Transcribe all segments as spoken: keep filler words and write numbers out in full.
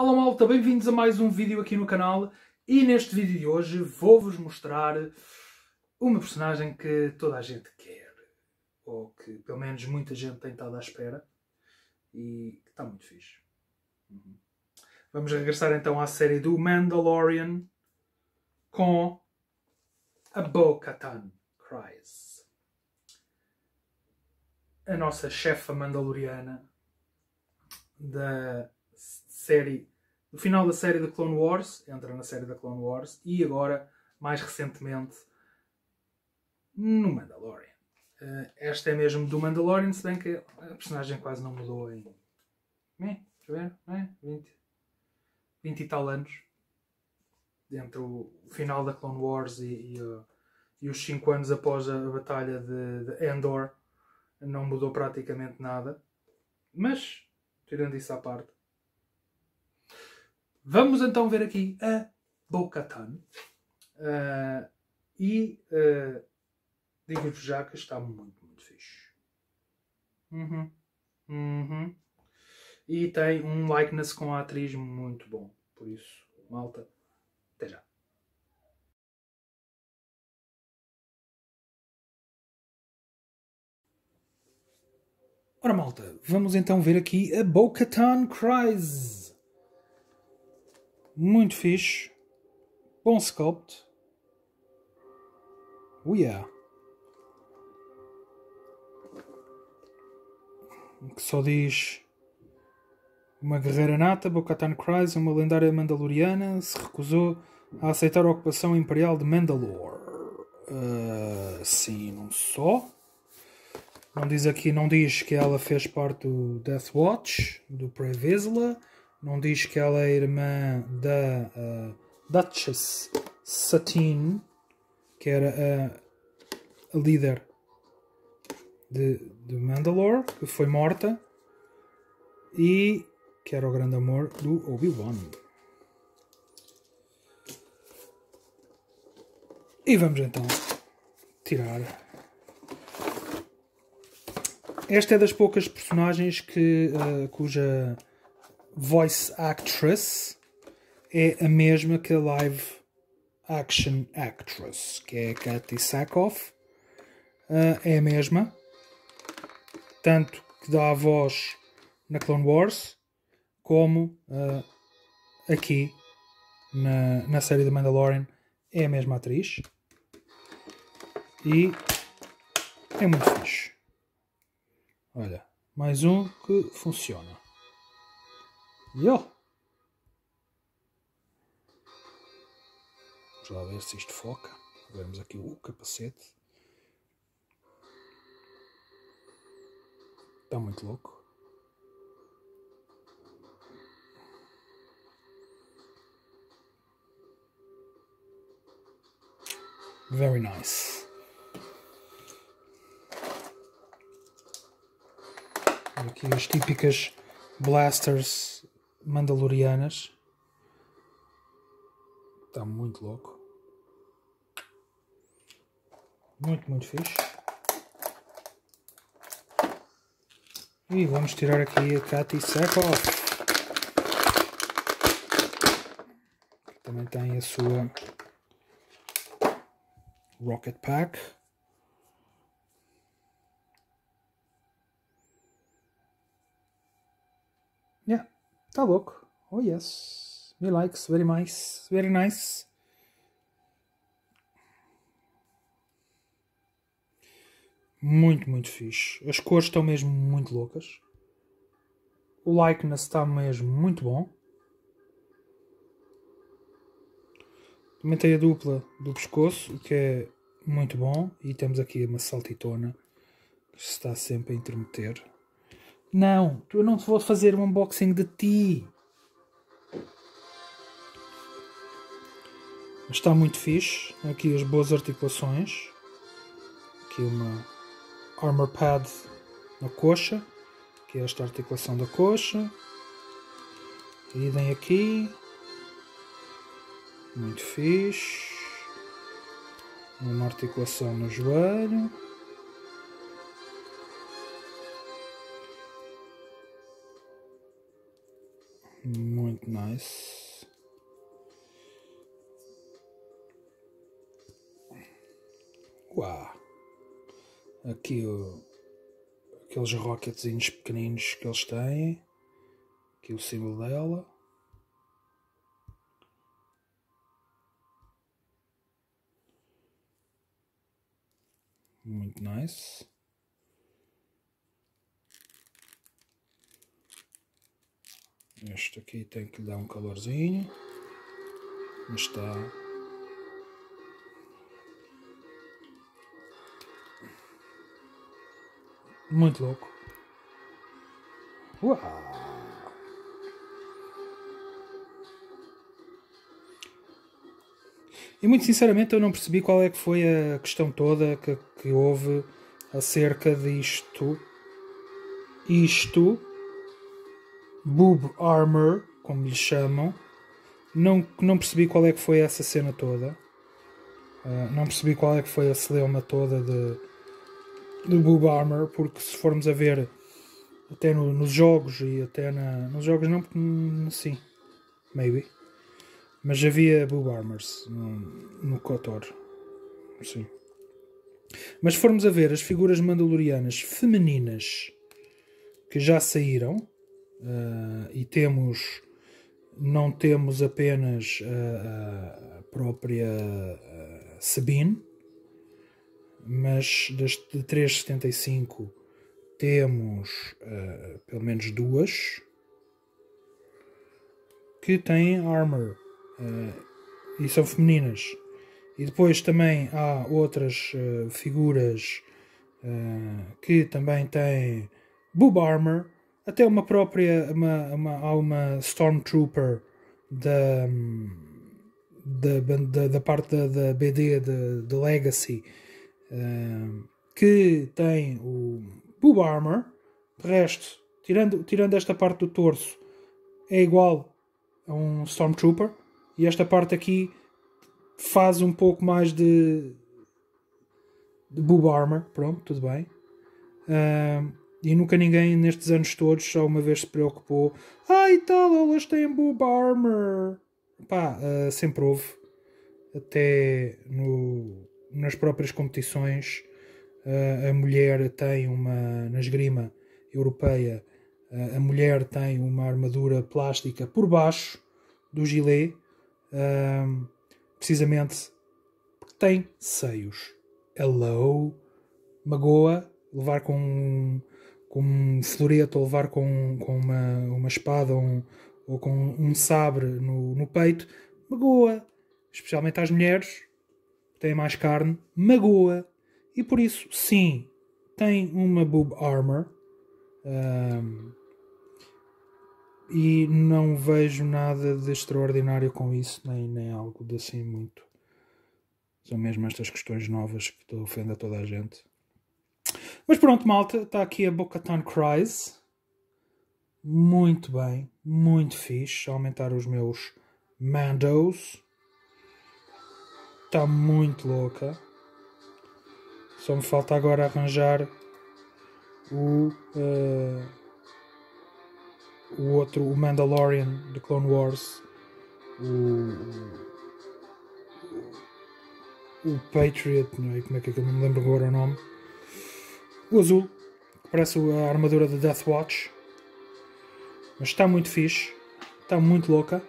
Olá malta, bem-vindos a mais um vídeo aqui no canal e neste vídeo de hoje vou-vos mostrar uma personagem que toda a gente quer, ou que pelo menos muita gente tem estado à espera e que está muito fixe. Uhum. Vamos regressar então à série do Mandalorian com a Bo-Katan Kryze, a nossa chefa mandaloriana da série, no final da série de Clone Wars, entra na série da Clone Wars e agora, mais recentemente, no Mandalorian. Uh, esta é mesmo do Mandalorian, se bem que a personagem quase não mudou em deixa eu ver, não é? vinte, vinte e tal anos. Entre o final da Clone Wars e, e, uh, e os cinco anos após a batalha de, de Endor, não mudou praticamente nada. Mas, tirando isso à parte, vamos então ver aqui a Bo-Katan uh, e uh, digo-vos já que está muito, muito fixe. Uhum. Uhum. E tem um likeness com a atriz muito bom. Por isso, malta, até já. Ora malta, vamos então ver aqui a Bo-Katan Kryze. Muito fixe, bom sculpt, oh yeah, que só diz uma guerreira nata, Bo-Katan Kryze, uma lendária mandaloriana, se recusou a aceitar a ocupação imperial de Mandalore. Uh, sim, não só, não diz aqui, não diz que ela fez parte do Death Watch, do Pre Vizsla. Não diz que ela é irmã da uh, Duchess Satine, que era a, a líder de, de Mandalore, que foi morta, e que era o grande amor do Obi-Wan. E vamos então tirar. Esta é das poucas personagens que, uh, cuja voice actress é a mesma que a live action actress, que é a Katee Sackhoff. Uh, é a mesma, tanto que dá a voz na Clone Wars como uh, aqui na, na série de Mandalorian, é a mesma atriz e é muito fixe. Olha, mais um que funciona. Yo. Vamos lá ver se isto foca. Vemos aqui o capacete. Está muito louco. Very nice. Aqui as típicas blasters mandalorianas. Está muito louco, muito muito fixe. E vamos tirar aqui a Katee Sackhoff, que também tem a sua Rocket Pack. Yeah. Tá louco. Oh yes. Me likes. Very nice. Very nice. Muito, muito fixe. As cores estão mesmo muito loucas. O likeness está mesmo muito bom. Também tem a dupla do pescoço, o que é muito bom. E temos aqui uma saltitona que se está sempre a intermeter. Não, eu não vou fazer um unboxing de ti. Mas está muito fixe. Aqui as boas articulações. Aqui uma armor pad na coxa. Aqui esta articulação da coxa. Idem aqui. Muito fixe. Uma articulação no joelho. Muito nice. Uau! Aqui o, aqueles rocketzinhos pequeninos que eles têm. Aqui o símbolo dela. Muito nice. Este aqui tem que lhe dar um calorzinho. Mas está. Muito louco. Uau! E muito sinceramente eu não percebi qual é que foi a questão toda que, que houve acerca disto. Isto, Boob Armor, como lhe chamam, não, não percebi qual é que foi essa cena toda. Uh, não percebi qual é que foi a celeuma toda de, de Boob Armor, porque se formos a ver até no, nos jogos e até na, nos jogos não, sim, maybe. Mas havia Boob Armors no, no Kotor. Sim. Mas se formos a ver as figuras mandalorianas femininas que já saíram, uh, e temos, não temos apenas a, a própria Sabine, mas das, de três setenta e cinco temos uh, pelo menos duas que têm armor. Uh, e são femininas. E depois também há outras uh, figuras uh, que também têm Boob Armor, até uma própria, uma, uma, há uma Stormtrooper da, da, da, da parte da, da B D de, de Legacy uh, que tem o Boob Armor. De resto, tirando, tirando esta parte do torso, é igual a um Stormtrooper. E esta parte aqui faz um pouco mais de, de Boob Armor. Pronto, tudo bem. Uh, e nunca ninguém nestes anos todos só uma vez se preocupou. Ah, e tal, elas têm Boob Armor. Pá, uh, sempre houve. Até no, nas próprias competições. Uh, a mulher tem uma, na esgrima europeia, uh, a mulher tem uma armadura plástica por baixo do gilet. Um, precisamente porque tem seios. Hello, magoa levar com um, com um floreto, ou levar com, com uma, uma espada um, ou com um sabre no, no peito, magoa, especialmente às mulheres que têm mais carne, magoa. E por isso, sim, tem uma Boob Armor. um, E não vejo nada de extraordinário com isso, nem, nem algo de assim muito. São mesmo estas questões novas que ofendem a toda a gente. Mas pronto, malta, está aqui a Bo-Katan Kryze. Muito bem, muito fixe. Aumentar os meus Mandos. Está muito louca. Só me falta agora arranjar o... Uh... o outro, o Mandalorian de Clone Wars, o, o Patriot, não é? Como é que eu não me lembro agora o nome, o azul, que parece a armadura da Death Watch. Mas está muito fixe, está muito louca,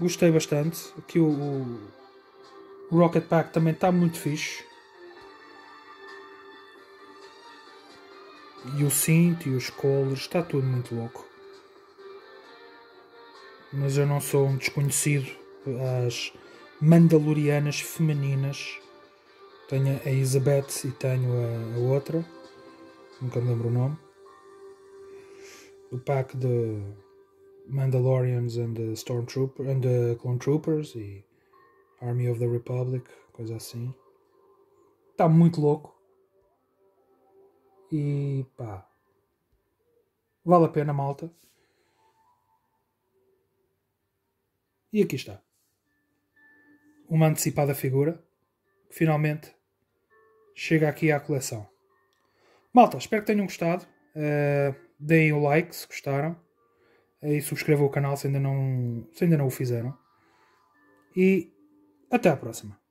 gostei bastante. Aqui o, o Rocket Pack também está muito fixe, e o cinto e os colors, está tudo muito louco. Mas eu não sou um desconhecido às Mandalorianas femininas. Tenho a Elizabeth e tenho a, a outra, nunca me lembro o nome. O pack de Mandalorians and the Stormtrooper and the Clone Troopers e Army of the Republic, coisa assim. Está muito louco. E pá, vale a pena, malta. E aqui está, uma antecipada figura, que finalmente chega aqui à coleção. Malta, espero que tenham gostado, uh, deem o like se gostaram, uh, e subscrevam o canal se ainda não, se ainda não o fizeram. E até à próxima.